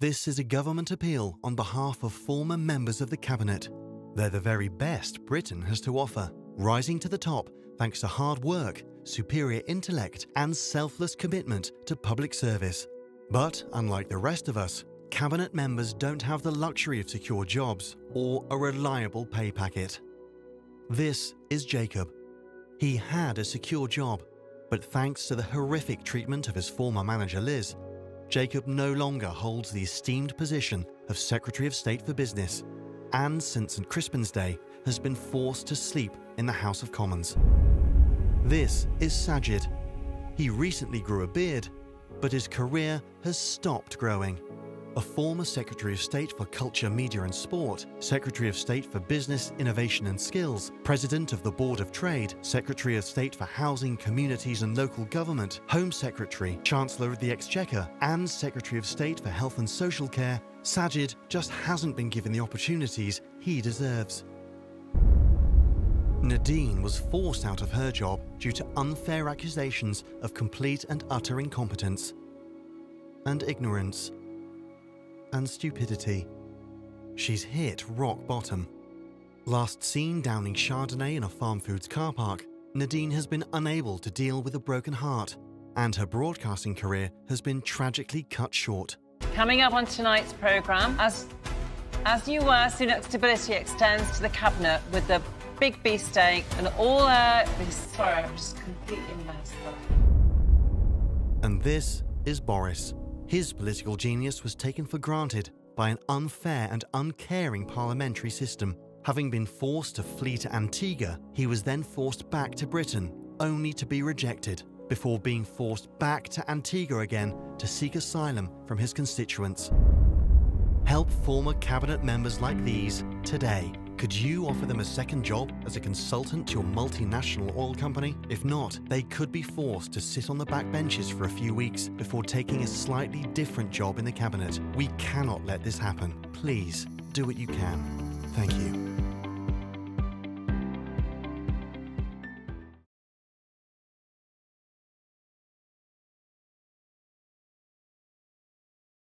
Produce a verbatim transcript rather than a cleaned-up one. This is a government appeal on behalf of former members of the cabinet. They're the very best Britain has to offer, rising to the top thanks to hard work, superior intellect and selfless commitment to public service. But unlike the rest of us, cabinet members don't have the luxury of secure jobs or a reliable pay packet. This is Jacob. He had a secure job, but thanks to the horrific treatment of his former manager Liz, Jacob no longer holds the esteemed position of Secretary of State for Business, and since Saint Crispin's Day has been forced to sleep in the House of Commons. This is Sajid. He recently grew a beard, but his career has stopped growing. A former Secretary of State for Culture, Media and Sport, Secretary of State for Business, Innovation and Skills, President of the Board of Trade, Secretary of State for Housing, Communities and Local Government, Home Secretary, Chancellor of the Exchequer and Secretary of State for Health and Social Care, Sajid just hasn't been given the opportunities he deserves. Nadine was forced out of her job due to unfair accusations of complete and utter incompetence and ignorance. And stupidity. She's hit rock bottom. Last seen downing Chardonnay in a Farm Foods car park, Nadine has been unable to deal with a broken heart, and her broadcasting career has been tragically cut short. Coming up on tonight's programme, as, as you were, Sunak's stability extends to the Cabinet with the big beefsteak and all her... Sorry, I'm just completely messed up. And this is Boris. His political genius was taken for granted by an unfair and uncaring parliamentary system. Having been forced to flee to Antigua, he was then forced back to Britain, only to be rejected, before being forced back to Antigua again to seek asylum from his constituents. Help former cabinet members like these today. Could you offer them a second job as a consultant to your multinational oil company? If not, they could be forced to sit on the backbenches for a few weeks before taking a slightly different job in the cabinet. We cannot let this happen. Please do what you can. Thank you.